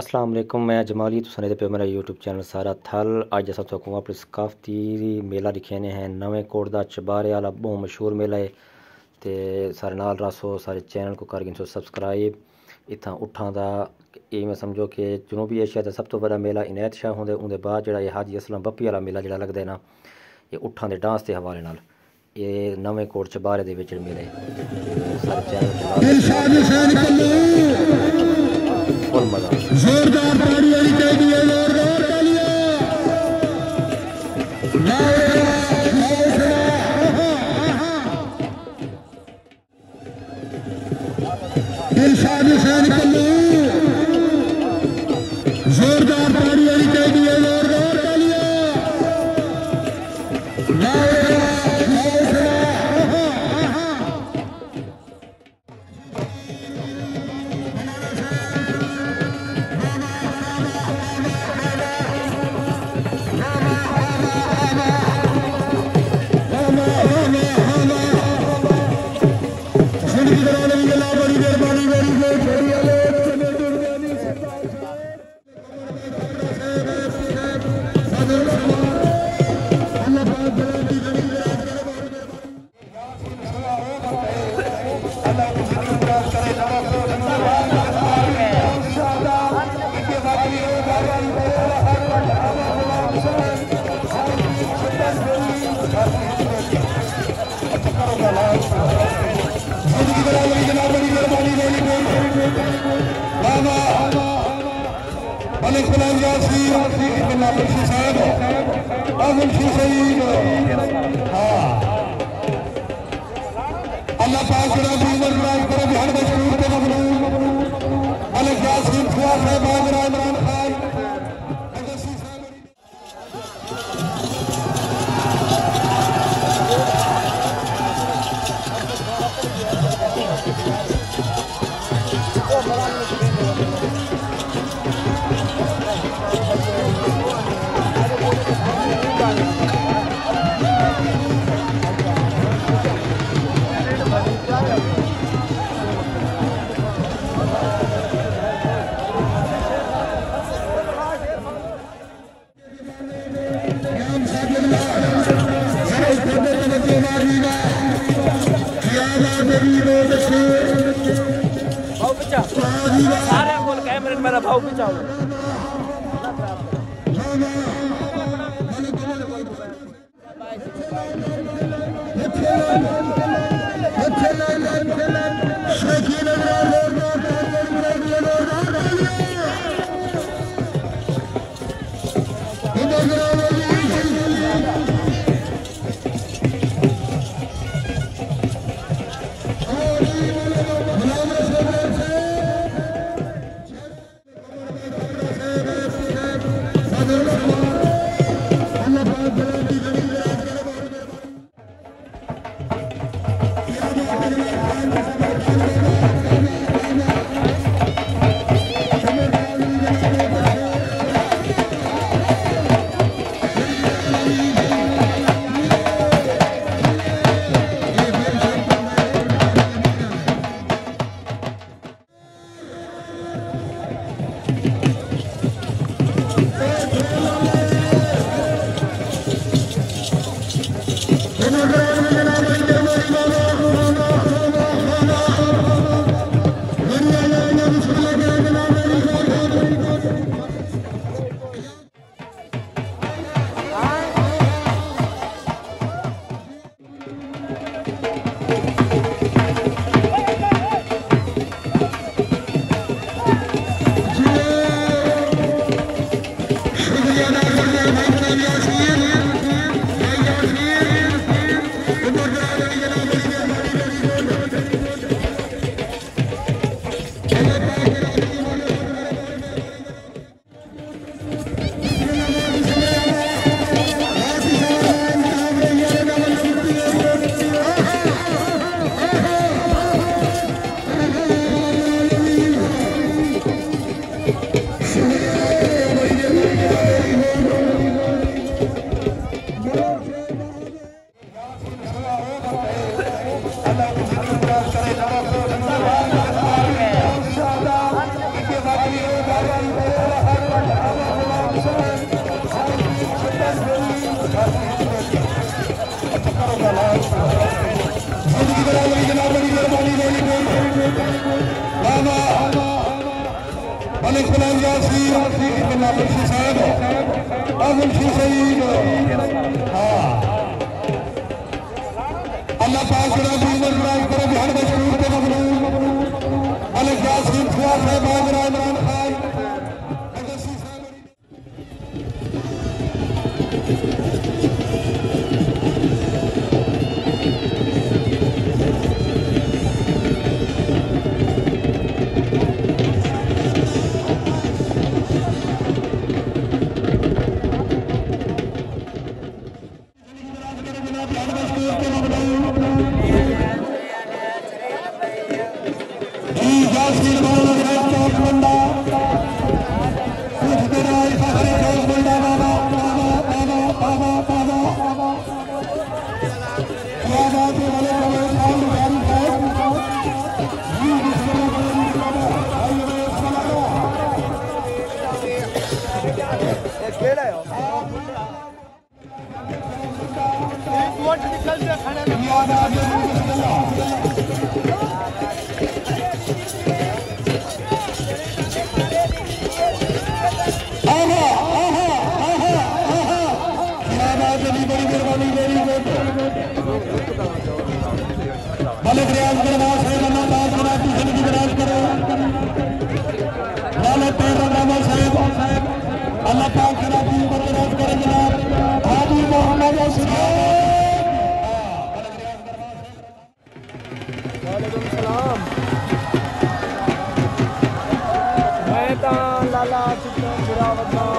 अस्सलाम वालेकुम, मैं जमाली तुसाने पे मेरा यूट्यूब चैनल सारा थल। अज अस तुहानू अपने सकाफती मेला दिखाने हैं, नवें कोट दा चबारे आला बहुत मशहूर मेला है। ते सारे नाल रसो सारे चैनल को करगिन सो सब्सक्राइब। इत्थां उठां दा इवें समझो कि जनूबी एशिया दा सब तो बड़ा मेला इनायत शाह होंदे, उंदे बाद जेह्ड़ा एह् हाजी असलम बप्पी आला मेला जेह्ड़ा लगदा ना, एह् उठां दे डांस दे हवाले नाल एह् नवें कोट चबारे दे विच मेले सारे चैनल जोरदार ताड़ी वाली कह दी है। जोरदार तालियां। لالا چکن جراوت